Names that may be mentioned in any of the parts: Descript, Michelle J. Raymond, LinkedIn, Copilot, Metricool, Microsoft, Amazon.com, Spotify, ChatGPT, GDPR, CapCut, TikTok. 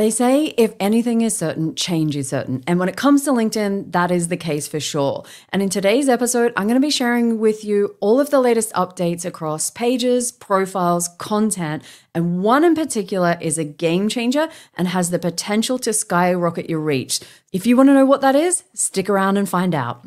They say if anything is certain, change is certain. And when it comes to LinkedIn, that is the case for sure. And in today's episode, I'm going to be sharing with you all of the latest updates across pages, profiles, content, and one in particular is a game changer and has the potential to skyrocket your reach. If you want to know what that is, stick around and find out.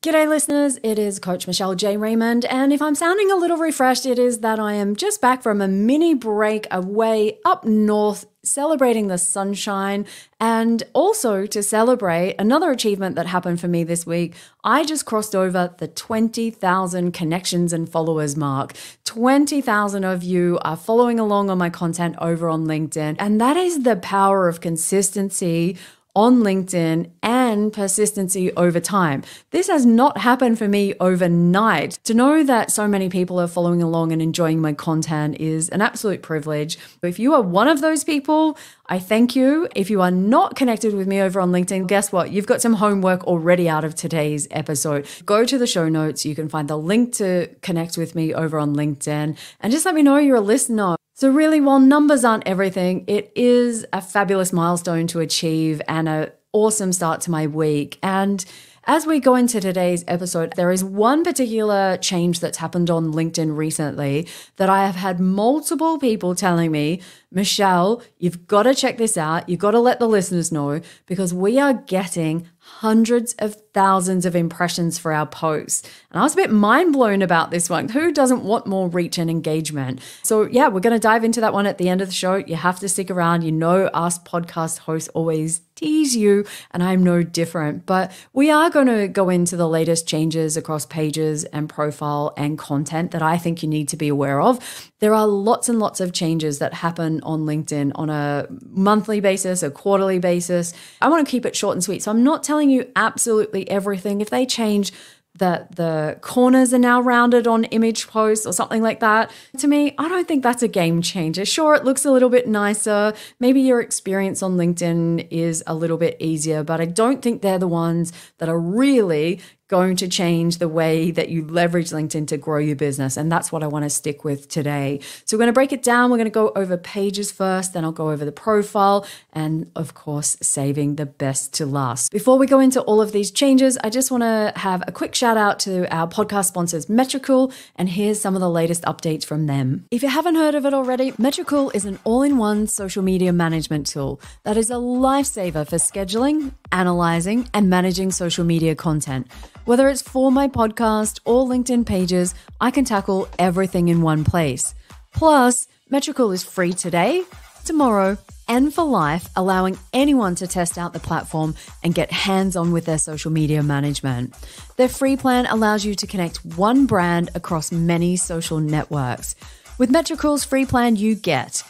G'day listeners, it is Coach Michelle J. Raymond, and if I'm sounding a little refreshed, it is that I am just back from a mini break away up north celebrating the sunshine, and also to celebrate another achievement that happened for me this week. I just crossed over the 20,000 connections and followers mark. 20,000 of you are following along on my content over on LinkedIn, and that is the power of consistency on LinkedIn and persistency over time. This has not happened for me overnight. To know that so many people are following along and enjoying my content is an absolute privilege. If you are one of those people, I thank you. If you are not connected with me over on LinkedIn, guess what? You've got some homework already out of today's episode. Go to the show notes. You can find the link to connect with me over on LinkedIn and just let me know you're a listener. So really, while numbers aren't everything, it is a fabulous milestone to achieve and an awesome start to my week. And as we go into today's episode, there is one particular change that's happened on LinkedIn recently that I have had multiple people telling me, Michelle, you've got to check this out. You've got to let the listeners know because we are getting hundreds of thousands of impressions for our posts. And I was a bit mind blown about this one. Who doesn't want more reach and engagement? So yeah, we're going to dive into that one at the end of the show. You have to stick around. You know, us podcast hosts always tease you and I'm no different, but we are going to go into the latest changes across pages and profile and content that I think you need to be aware of. There are lots and lots of changes that happen on LinkedIn on a monthly basis, a quarterly basis. I want to keep it short and sweet. So I'm not telling you absolutely everything. If they change that the corners are now rounded on image posts or something like that, to me, I don't think that's a game changer. Sure, it looks a little bit nicer. Maybe your experience on LinkedIn is a little bit easier, but I don't think they're the ones that are really going to change the way that you leverage LinkedIn to grow your business. And that's what I want to stick with today. So we're going to break it down. We're going to go over pages first, then I'll go over the profile and of course, saving the best to last. Before we go into all of these changes, I just want to have a quick shout out to our podcast sponsors, Metricool, and here's some of the latest updates from them. If you haven't heard of it already, Metricool is an all-in-one social media management tool that is a lifesaver for scheduling, analyzing, and managing social media content. Whether it's for my podcast or LinkedIn pages, I can tackle everything in one place. Plus, Metricool is free today, tomorrow, and for life, allowing anyone to test out the platform and get hands-on with their social media management. Their free plan allows you to connect one brand across many social networks. With Metricool's free plan, you get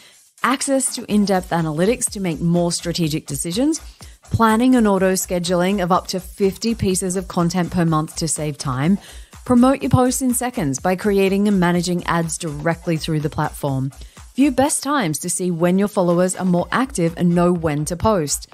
access to in-depth analytics to make more strategic decisions, planning and auto-scheduling of up to 50 pieces of content per month to save time. Promote your posts in seconds by creating and managing ads directly through the platform. View best times to see when your followers are more active and know when to post.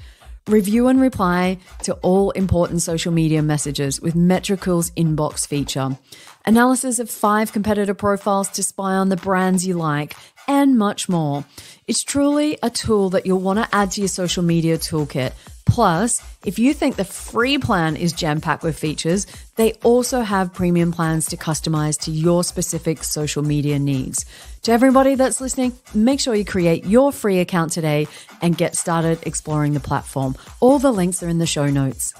Review and reply to all important social media messages with Metricool's inbox feature. Analysis of 5 competitor profiles to spy on the brands you like, and much more. It's truly a tool that you'll want to add to your social media toolkit. Plus, if you think the free plan is jam-packed with features, they also have premium plans to customize to your specific social media needs. To everybody that's listening, make sure you create your free account today and get started exploring the platform. All the links are in the show notes.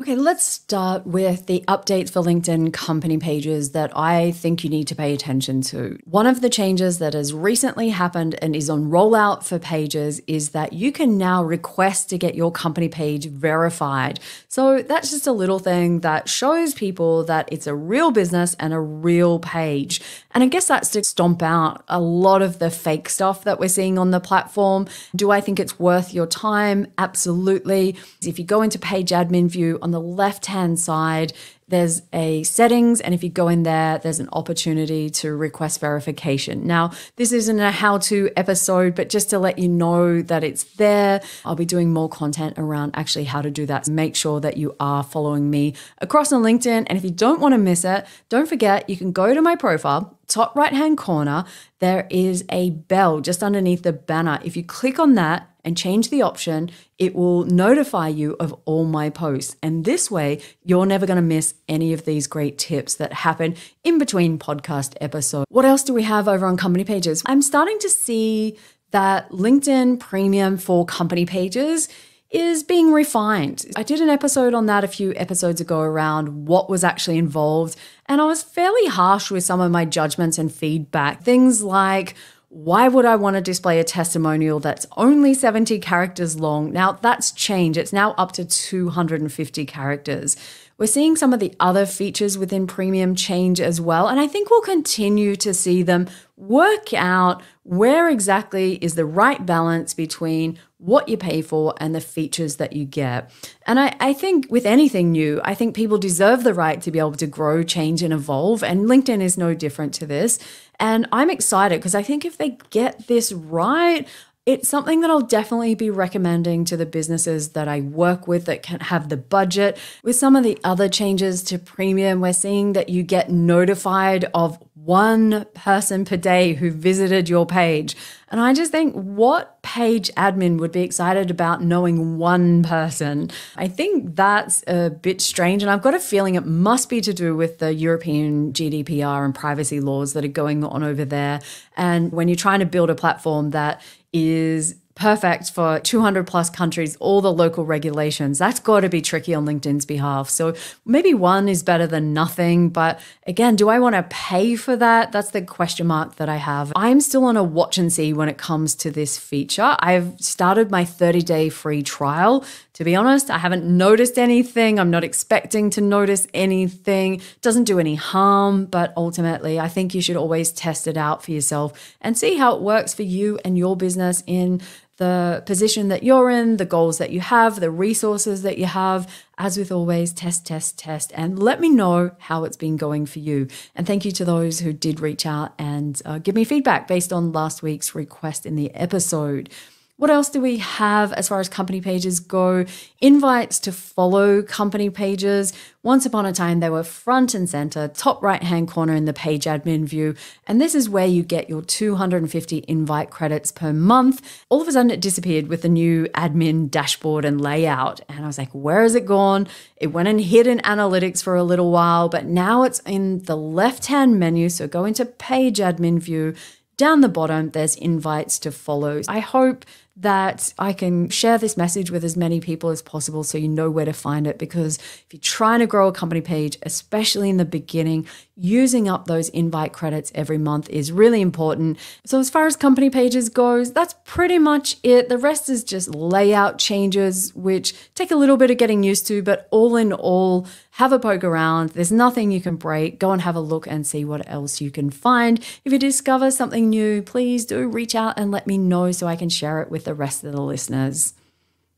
Okay, let's start with the updates for LinkedIn company pages that I think you need to pay attention to. One of the changes that has recently happened and is on rollout for pages is that you can now request to get your company page verified. So that's just a little thing that shows people that it's a real business and a real page. And I guess that's to stomp out a lot of the fake stuff that we're seeing on the platform. Do I think it's worth your time? Absolutely. If you go into page admin view On the left-hand side, there's a settings, and if you go in there, there's an opportunity to request verification. Now, this isn't a how-to episode, but just to let you know that it's there. I'll be doing more content around actually how to do that. Make sure that you are following me across on LinkedIn. And if you don't want to miss it, don't forget, you can go to my profile, top right-hand corner, there is a bell just underneath the banner. If you click on that and change the option, it will notify you of all my posts. And this way, you're never going to miss any of these great tips that happen in between podcast episodes. What else do we have over on company pages? I'm starting to see that LinkedIn Premium for company pages is being refined. I did an episode on that a few episodes ago around what was actually involved, and I was fairly harsh with some of my judgments and feedback. Things like, why would I want to display a testimonial that's only 70 characters long? Now that's changed. It's now up to 250 characters. We're seeing some of the other features within Premium change as well, and I think we'll continue to see them work out where exactly is the right balance between what you pay for and the features that you get. And I think with anything new, I think people deserve the right to be able to grow, change, and evolve. And LinkedIn is no different to this. And I'm excited because I think if they get this right, it's something that I'll definitely be recommending to the businesses that I work with that can have the budget. With some of the other changes to Premium, we're seeing that you get notified of one person per day who visited your page. And I just think, what page admin would be excited about knowing one person? I think that's a bit strange, and I've got a feeling it must be to do with the European GDPR and privacy laws that are going on over there. And when you're trying to build a platform that is perfect for 200 plus countries, all the local regulations, that's got to be tricky on LinkedIn's behalf. So maybe one is better than nothing. But again, do I want to pay for that? That's the question mark that I have. I'm still on a watch and see when it comes to this feature. I've started my 30-day free trial. To be honest, I haven't noticed anything. I'm not expecting to notice anything. It doesn't do any harm, but ultimately I think you should always test it out for yourself and see how it works for you and your business in the position that you're in, the goals that you have, the resources that you have. As with always, test, test, test, and let me know how it's been going for you. And thank you to those who did reach out and give me feedback based on last week's request in the episode. What else do we have as far as company pages go? Invites to follow company pages. Once upon a time, they were front and center, top right-hand corner in the page admin view. And this is where you get your 250 invite credits per month. All of a sudden, it disappeared with the new admin dashboard and layout. And I was like, where has it gone? It went and hid in analytics for a little while, but now it's in the left-hand menu. So go into page admin view. Down the bottom, there's invites to follow. I hope that I can share this message with as many people as possible so you know where to find it, because if you're trying to grow a company page, especially in the beginning, using up those invite credits every month is really important. So as far as company pages goes, that's pretty much it. The rest is just layout changes, which take a little bit of getting used to, but all in all, have a poke around. There's nothing you can break. Go and have a look and see what else you can find. If you discover something new, please do reach out and let me know so I can share it with the rest of the listeners.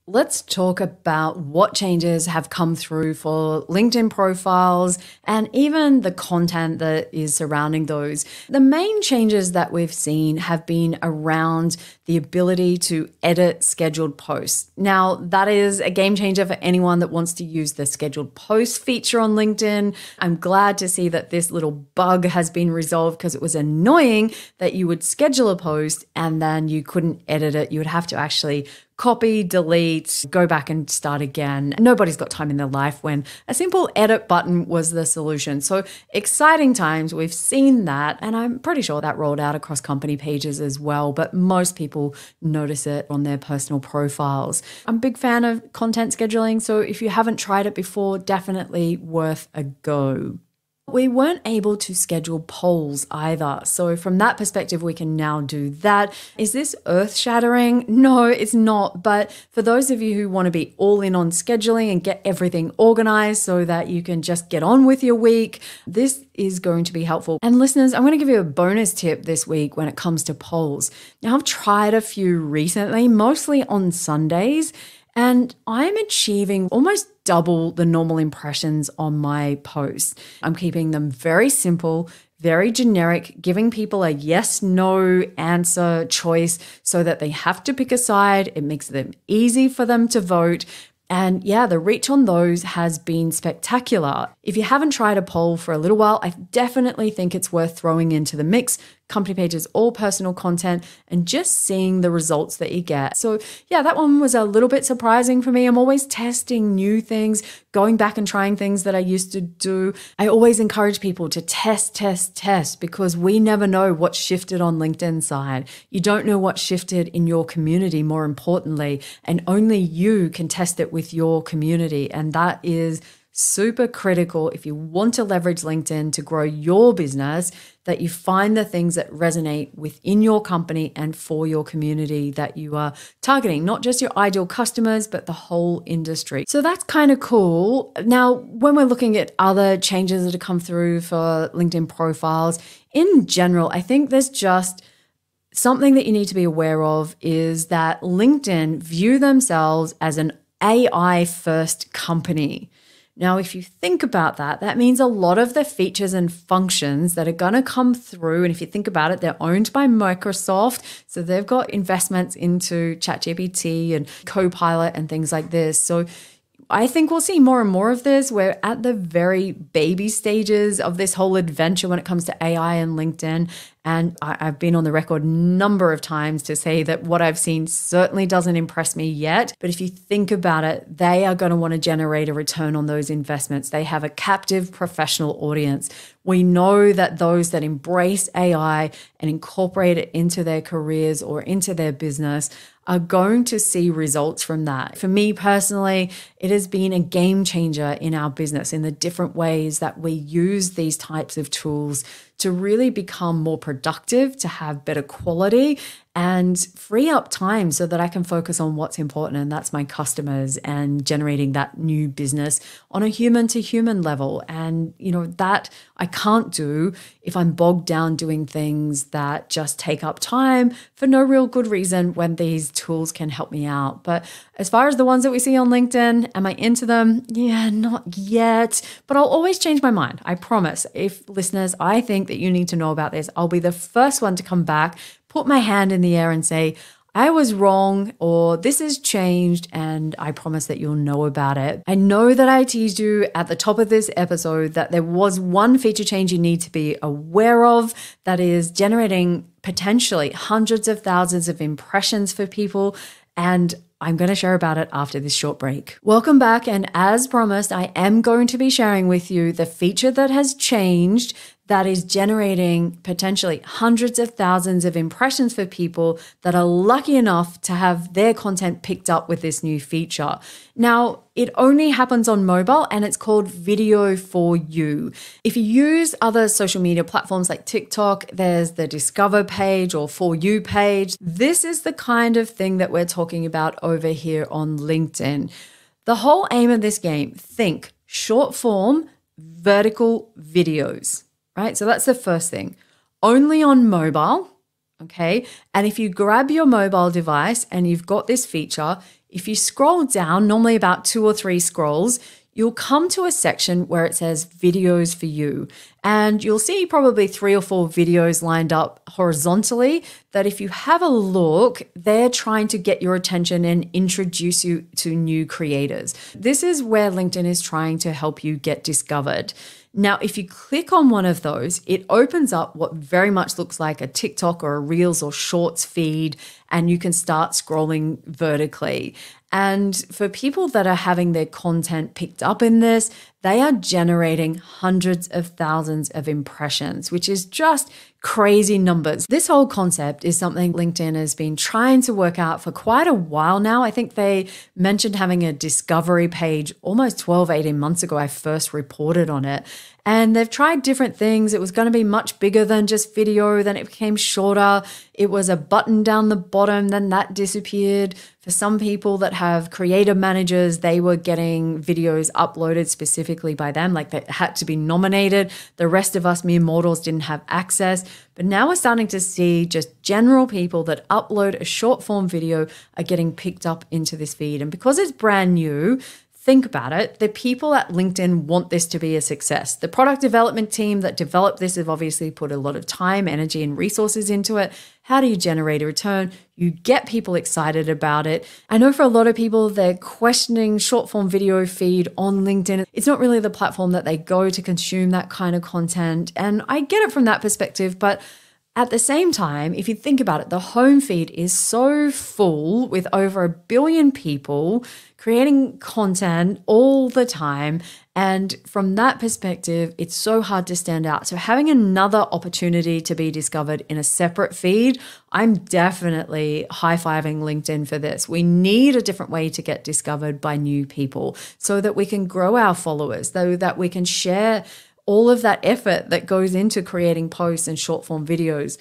Let's talk about what changes have come through for LinkedIn profiles and even the content that is surrounding those. The main changes that we've seen have been around the ability to edit scheduled posts. Now, that is a game changer for anyone that wants to use the scheduled post feature on LinkedIn. I'm glad to see that this little bug has been resolved, because it was annoying that you would schedule a post and then you couldn't edit it. You would have to actually copy, delete, go back and start again. Nobody's got time in their life when a simple edit button was the solution. So exciting times, we've seen that. And I'm pretty sure that rolled out across company pages as well, but most people notice it on their personal profiles. I'm a big fan of content scheduling, so if you haven't tried it before, definitely worth a go. We weren't able to schedule polls either. So from that perspective, we can now do that. Is this earth-shattering? No, it's not. But for those of you who want to be all in on scheduling and get everything organized so that you can just get on with your week, this is going to be helpful. And listeners, I'm going to give you a bonus tip this week when it comes to polls. Now, I've tried a few recently, mostly on Sundays. and I'm achieving almost double the normal impressions on my posts. I'm keeping them very simple, very generic, giving people a yes, no answer choice so that they have to pick a side. It makes them easy for them to vote. And yeah, the reach on those has been spectacular. If you haven't tried a poll for a little while, I definitely think it's worth throwing into the mix. Company pages, all personal content, and just seeing the results that you get. So yeah, that one was a little bit surprising for me. I'm always testing new things, going back and trying things that I used to do. I always encourage people to test, because we never know what shifted on LinkedIn side. You don't know what shifted in your community, more importantly, and only you can test it with your community. And that is super critical if you want to leverage LinkedIn to grow your business, that you find the things that resonate within your company and for your community that you are targeting, not just your ideal customers, but the whole industry. So that's kind of cool. Now, when we're looking at other changes that have come through for LinkedIn profiles, in general, I think there's just something that you need to be aware of is that LinkedIn view themselves as an AI first company. Now, if you think about that, that means a lot of the features and functions that are going to come through, and if you think about it, they're owned by Microsoft. So they've got investments into ChatGPT and Copilot and things like this. So I think we'll see more and more of this. We're at the very baby stages of this whole adventure when it comes to AI and LinkedIn. And I've been on the record a number of times to say that what I've seen certainly doesn't impress me yet. But if you think about it, they are going to want to generate a return on those investments. They have a captive professional audience. We know that those that embrace AI and incorporate it into their careers or into their business are going to see results from that. For me personally, it has been a game changer in our business, in the different ways that we use these types of tools to really become more productive, to have better quality and free up time so that I can focus on what's important, and that's my customers and generating that new business on a human to human level. And you know, that I can't do if I'm bogged down doing things that just take up time for no real good reason when these tools can help me out. But as far as the ones that we see on LinkedIn, am I into them? Yeah, not yet, but I'll always change my mind. I promise. If listeners, I think that you need to know about this, I'll be the first one to come back, put my hand in the air and say, I was wrong, or this has changed, and I promise that you'll know about it. I know that I teased you at the top of this episode that there was one feature change you need to be aware of that is generating potentially hundreds of thousands of impressions for people, and I'm going to share about it after this short break. Welcome back, and as promised, I am going to be sharing with you the feature that has changed that is generating potentially hundreds of thousands of impressions for people that are lucky enough to have their content picked up with this new feature. Now, it only happens on mobile, and it's called Video for You. If you use other social media platforms like TikTok, there's the Discover page or For You page. This is the kind of thing that we're talking about over here on LinkedIn. The whole aim of this game, think short form, vertical videos. Right, so that's the first thing. Only on mobile, okay? And if you grab your mobile device and you've got this feature, if you scroll down, normally about 2 or 3 scrolls, you'll come to a section where it says videos for you. And you'll see probably 3 or 4 videos lined up horizontally that if you have a look, they're trying to get your attention and introduce you to new creators. This is where LinkedIn is trying to help you get discovered. Now, if you click on one of those, it opens up what very much looks like a TikTok or a Reels or Shorts feed, and you can start scrolling vertically. And for people that are having their content picked up in this, they are generating hundreds of thousands of impressions, which is just crazy numbers. This whole concept is something LinkedIn has been trying to work out for quite a while now. I think they mentioned having a discovery page almost 12, 18 months ago. I first reported on it. And they've tried different things. It was going to be much bigger than just video. Then it became shorter. It was a button down the bottom. Then that disappeared. For some people that have creator managers, they were getting videos uploaded specifically specifically by them, like they had to be nominated. The rest of us mere mortals didn't have access. But now we're starting to see just general people that upload a short form video are getting picked up into this feed. And because it's brand new, think about it. The people at LinkedIn want this to be a success. The product development team that developed this have obviously put a lot of time, energy, and resources into it. How do you generate a return? You get people excited about it. I know for a lot of people, they're questioning short form video feed on LinkedIn. It's not really the platform that they go to consume that kind of content. And I get it from that perspective, but at the same time, if you think about it, the home feed is so full with over 1 billion people creating content all the time. And from that perspective, it's so hard to stand out. So having another opportunity to be discovered in a separate feed, I'm definitely high-fiving LinkedIn for this. We need a different way to get discovered by new people so that we can grow our followers, so that we can share all of that effort that goes into creating posts and short form videos.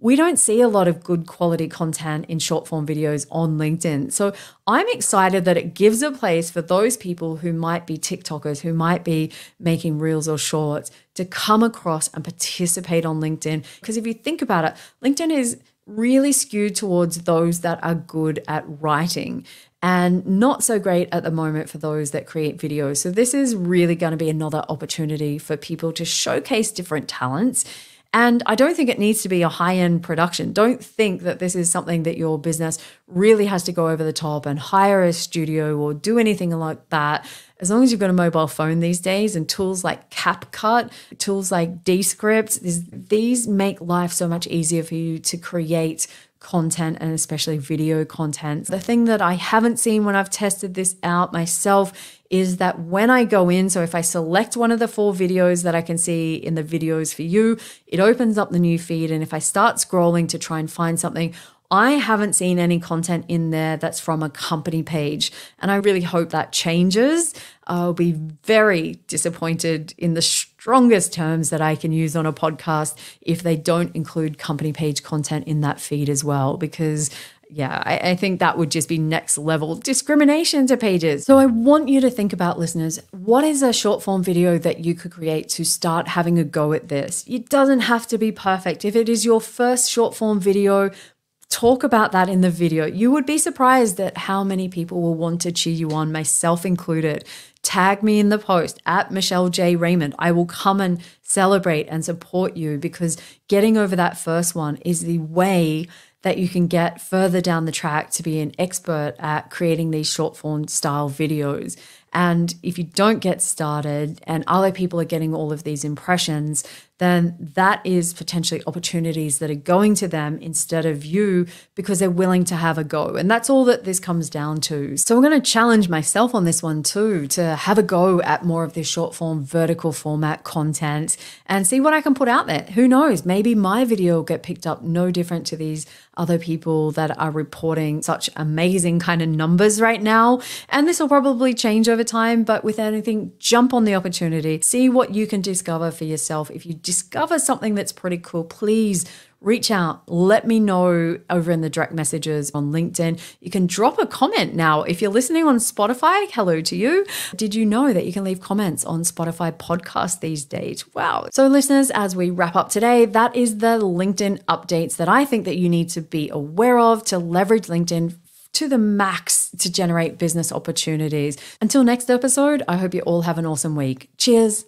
We don't see a lot of good quality content in short form videos on LinkedIn. So I'm excited that it gives a place for those people who might be TikTokers, who might be making reels or shorts, to come across and participate on LinkedIn. Because if you think about it, LinkedIn is really skewed towards those that are good at writing, and not so great at the moment for those that create videos. So this is really going to be another opportunity for people to showcase different talents. And I don't think it needs to be a high-end production. Don't think that this is something that your business really has to go over the top and hire a studio or do anything like that. As long as you've got a mobile phone these days and tools like CapCut, tools like Descript, these make life so much easier for you to create content, and especially video content. The thing that I haven't seen when I've tested this out myself is that when I go in, so if I select one of the 4 videos that I can see in the videos for you, it opens up the new feed. And if I start scrolling to try and find something, I haven't seen any content in there that's from a company page. And I really hope that changes. I'll be very disappointed in the strongest terms that I can use on a podcast if they don't include company page content in that feed as well, because yeah, I think that would just be next level discrimination to pages. So I want you to think about, listeners, what is a short form video that you could create to start having a go at this? It doesn't have to be perfect. If it is your first short form video, talk about that in the video. You would be surprised at how many people will want to cheer you on, myself included. Tag me in the post at Michelle J. Raymond. I will come and celebrate and support you, because getting over that first one is the way that you can get further down the track to be an expert at creating these short form style videos. And if you don't get started and other people are getting all of these impressions, then that is potentially opportunities that are going to them instead of you, because they're willing to have a go. And that's all that this comes down to. So I'm going to challenge myself on this one too, to have a go at more of this short form vertical format content and see what I can put out there. Who knows? Maybe my video will get picked up no different to these other people that are reporting such amazing kind of numbers right now. And this will probably change over time, but with anything, jump on the opportunity, see what you can discover for yourself. If you discover something that's pretty cool, please reach out, let me know over in the direct messages on LinkedIn. You can drop a comment now. If you're listening on Spotify, hello to you. Did you know that you can leave comments on Spotify podcasts these days? Wow. So listeners, as we wrap up today, that is the LinkedIn updates that I think that you need to be aware of to leverage LinkedIn to the max to generate business opportunities. Until next episode, I hope you all have an awesome week. Cheers.